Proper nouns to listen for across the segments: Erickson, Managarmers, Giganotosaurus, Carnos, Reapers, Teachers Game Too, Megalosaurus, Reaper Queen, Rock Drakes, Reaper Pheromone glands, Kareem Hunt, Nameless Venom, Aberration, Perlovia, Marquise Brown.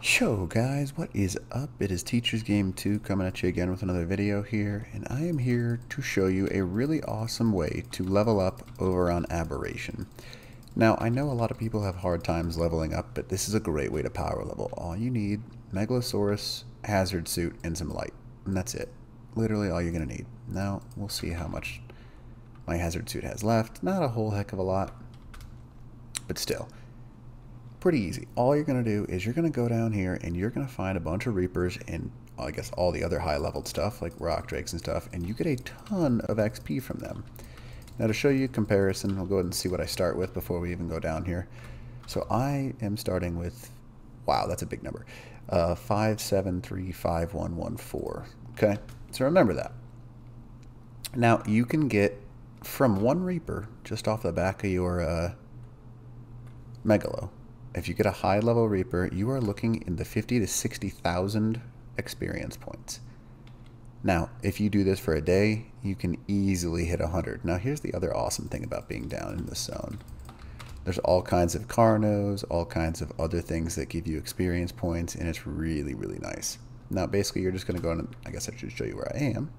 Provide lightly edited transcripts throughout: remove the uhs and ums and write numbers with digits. Yo guys, what is up? It is Teacher's Game 2 coming at you again with another video here, and I am here to show you a really awesome way to level up over on Aberration. Now, I know a lot of people have hard times leveling up, but this is a great way to power level. All you need, Megalosaurus, hazard suit, and some light, and that's it. Literally all you're gonna need. Now, we'll see how much my hazard suit has left. Not a whole heck of a lot, but still. Pretty easy. All you're going to do is you're going to go down here and you're going to find a bunch of Reapers and I guess all the other high leveled stuff like Rock Drakes and stuff, and you get a ton of XP from them. Now, to show you a comparison, I'll go ahead and see what I start with before we even go down here. So I am starting with, wow, that's a big number, 5735114. Okay, so remember that. Now you can get from one Reaper just off the back of your Megalo. If you get a high level Reaper, you are looking in the 50 to 60,000 experience points. Now, if you do this for a day, you can easily hit 100. Now, here's the other awesome thing about being down in this zone. There's all kinds of Carnos, all kinds of other things that give you experience points, and it's really, really nice. Now, basically, you're just going to go in, and I guess I should show you where I am.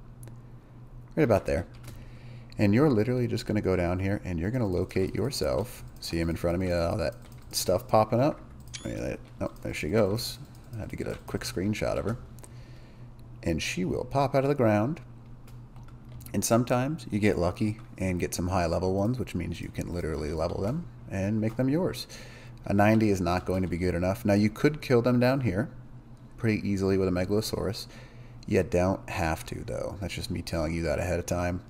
Right about there. And you're literally just going to go down here, and you're going to locate yourself. See him in front of me, all that stuff popping up. Oh, there she goes. I had to get a quick screenshot of her. And she will pop out of the ground. And sometimes you get lucky and get some high level ones, which means you can literally level them and make them yours. A 90 is not going to be good enough. Now, you could kill them down here pretty easily with a Megalosaurus. You don't have to, though. That's just me telling you that ahead of time.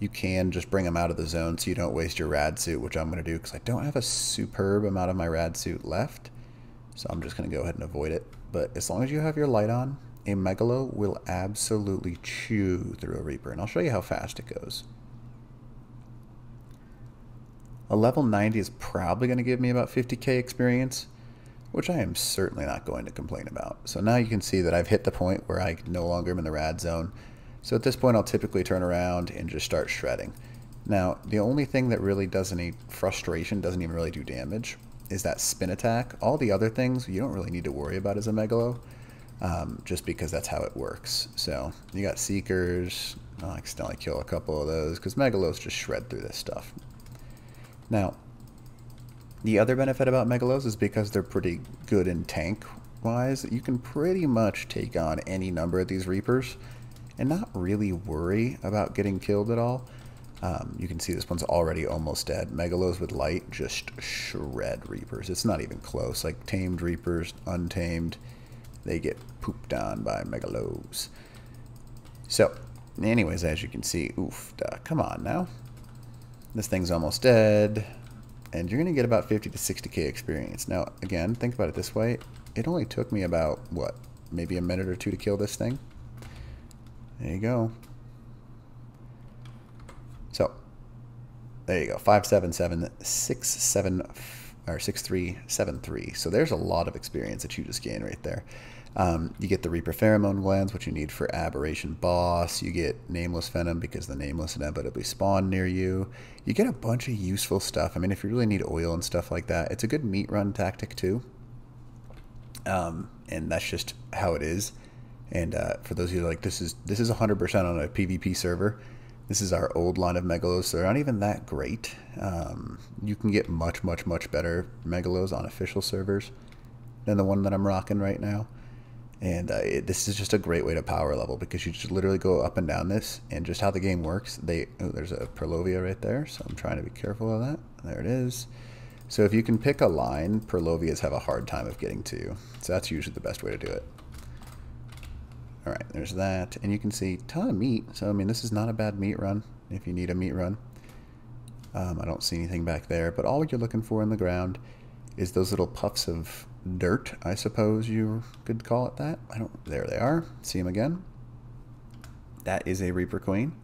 You can just bring them out of the zone so you don't waste your rad suit, which I'm going to do because I don't have a superb amount of my rad suit left. So I'm just going to go ahead and avoid it. But as long as you have your light on, a Megalo will absolutely chew through a Reaper. And I'll show you how fast it goes. A level 90 is probably going to give me about 50k experience, which I am certainly not going to complain about. So now you can see that I've hit the point where I no longer am in the rad zone. So at this point, I'll typically turn around and just start shredding. Now, the only thing that really does any frustration, doesn't even really do damage, is that spin attack. All the other things you don't really need to worry about as a Megalo, just because that's how it works. So you got Seekers. I'll accidentally kill a couple of those because Megalos just shred through this stuff. Now, the other benefit about Megalos is because they're pretty good in tank-wise, you can pretty much take on any number of these Reapers and not really worry about getting killed at all. You can see this one's already almost dead. Megalos with light just shred Reapers. It's not even close. Like tamed Reapers, untamed, they get pooped on by Megalos. So, anyways, as you can see, oof, duh, come on now. This thing's almost dead, and you're gonna get about 50 to 60k experience. Now, again, think about it this way. It only took me about, what, maybe a minute or two to kill this thing? There you go. So, there you go. 577 or 6373. So there's a lot of experience that you just gain right there. You get the Reaper Pheromone glands, which you need for Aberration boss. You get Nameless Venom because the Nameless inevitably spawn near you. You get a bunch of useful stuff. I mean, if you really need oil and stuff like that, it's a good meat run tactic too. And that's just how it is. And for those of you who are like, this is 100% on a PvP server. This is our old line of Megalos. So they're not even that great. You can get much, much, much better Megalos on official servers than the one that I'm rocking right now. And this is just a great way to power level because you just literally go up and down this. And just how the game works, there's a Perlovia right there. So I'm trying to be careful of that. There it is. So if you can pick a line, Perlovias have a hard time of getting to. So that's usually the best way to do it. All right, there's that. And you can see a ton of meat. So, I mean, this is not a bad meat run if you need a meat run. I don't see anything back there. But all you're looking for in the ground is those little puffs of dirt, I suppose you could call it that. I don't. There they are. See them again. That is a Reaper Queen.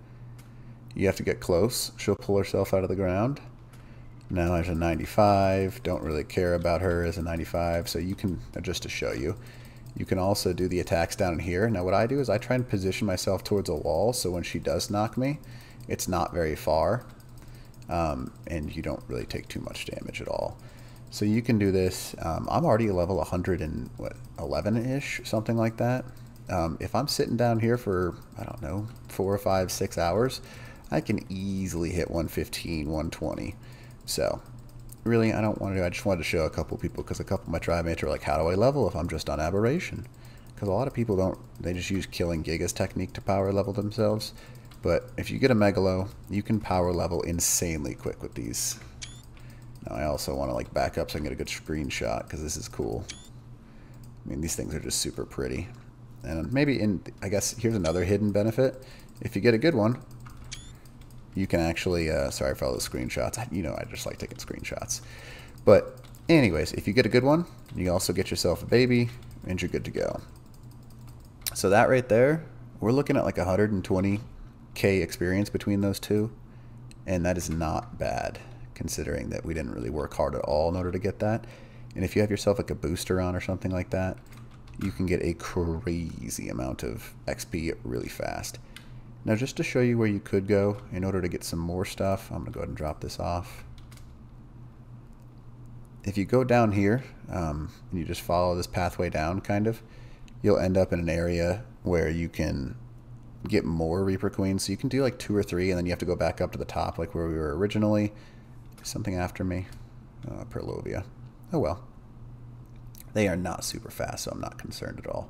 You have to get close. She'll pull herself out of the ground. Now there's a 95. Don't really care about her as a 95. So you can, just to show you, you can also do the attacks down here. Now what I do is I try and position myself towards a wall so when she does knock me, it's not very far. and you don't really take too much damage at all. So you can do this. I'm already level 111-ish, something like that. If I'm sitting down here for, I don't know, 4 or 5, 6 hours, I can easily hit 115, 120. So really, I don't want to do, I just wanted to show a couple people, because a couple of my tribe mates are like, how do I level if I'm just on Aberration? Because a lot of people don't, they just use killing Gigas technique to power level themselves. But if you get a Megalo, you can power level insanely quick with these. Now I also want to like back up so I can get a good screenshot, because this is cool. I mean, these things are just super pretty. And maybe in, I guess here's another hidden benefit. If you get a good one, you can actually, sorry for all those screenshots. You know, I just like taking screenshots. But anyways, if you get a good one, you also get yourself a baby and you're good to go. So that right there, we're looking at like 120K experience between those two. And that is not bad, considering that we didn't really work hard at all in order to get that. And if you have yourself like a booster on or something like that, you can get a crazy amount of XP really fast. Now, just to show you where you could go in order to get some more stuff, I'm going to go ahead and drop this off. If you go down here and you just follow this pathway down, kind of, you'll end up in an area where you can get more Reaper Queens. So you can do like 2 or 3, and then you have to go back up to the top, like where we were originally. Something after me, Perlovia. Oh well. They are not super fast, so I'm not concerned at all.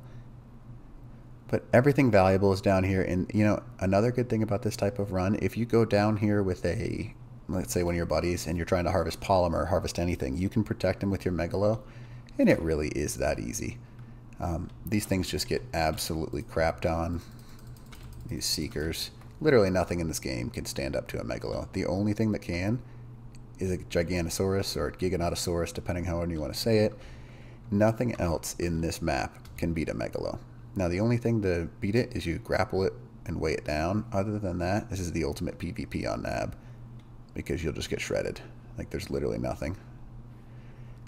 But everything valuable is down here. And, you know, another good thing about this type of run, if you go down here with a, let's say one of your buddies, and you're trying to harvest polymer, harvest anything, you can protect them with your Megalo. And it really is that easy. These things just get absolutely crapped on. These Seekers. Literally nothing in this game can stand up to a Megalo. The only thing that can is a Giganotosaurus or a Giganotosaurus, depending how you want to say it. Nothing else in this map can beat a Megalo. Now, the only thing to beat it is you grapple it and weigh it down. Other than that, this is the ultimate PvP on NAB, because you'll just get shredded. Like, there's literally nothing.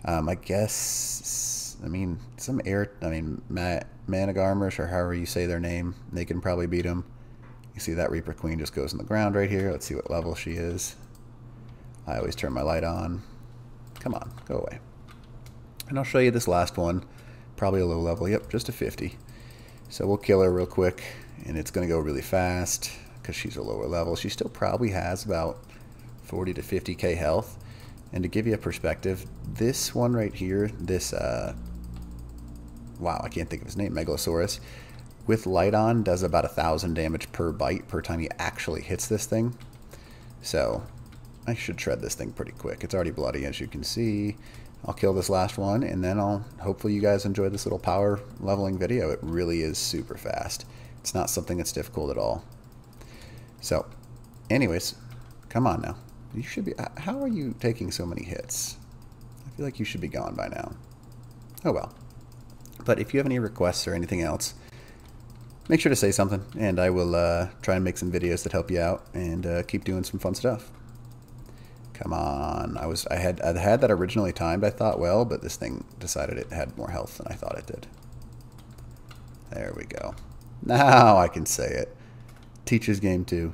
I guess, I mean, some air, I mean, Managarmers, or however you say their name, they can probably beat them. You see that Reaper Queen just goes in the ground right here. Let's see what level she is. I always turn my light on. Come on, go away. And I'll show you this last one, probably a low level. Yep, just a 50. So we'll kill her real quick, and it's going to go really fast because she's a lower level. She still probably has about 40 to 50k health. And to give you a perspective, this one right here, this, wow, I can't think of his name, Megalosaurus, with light on does about 1,000 damage per bite per time he actually hits this thing. So I should shred this thing pretty quick. It's already bloody, as you can see. I'll kill this last one, and then I'll hopefully you guys enjoy this little power leveling video. It really is super fast. It's not something that's difficult at all. So anyways, come on now. You should be, how are you taking so many hits? I feel like you should be gone by now. Oh well. But if you have any requests or anything else, make sure to say something, and I will try and make some videos that help you out and keep doing some fun stuff. Come on. I had that originally timed, I thought, well, but this thing decided it had more health than I thought it did. There we go. Now I can say it. Teacher's game 2.